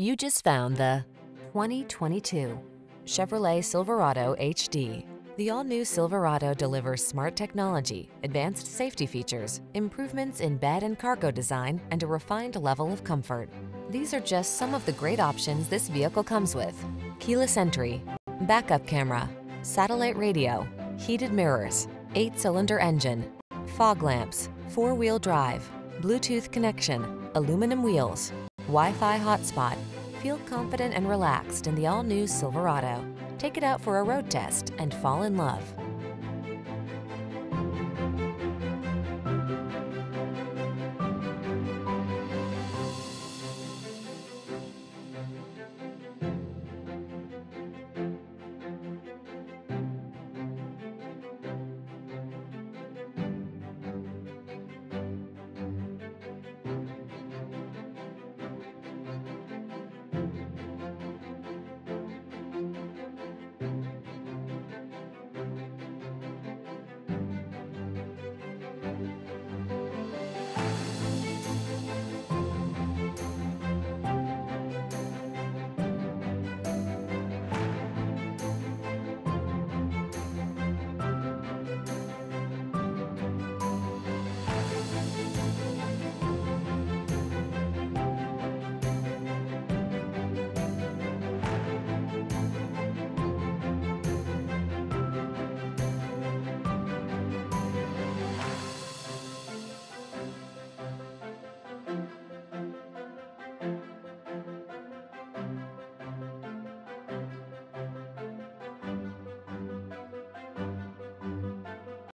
You just found the 2022 Chevrolet Silverado HD. The all-new Silverado delivers smart technology, advanced safety features, improvements in bed and cargo design, and a refined level of comfort. These are just some of the great options this vehicle comes with: keyless entry, backup camera, satellite radio, heated mirrors, 8-cylinder engine, fog lamps, 4-wheel drive, Bluetooth connection, aluminum wheels, Wi-Fi hotspot. Feel confident and relaxed in the all-new Silverado. Take it out for a road test and fall in love.